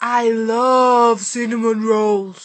I love cinnamon rolls.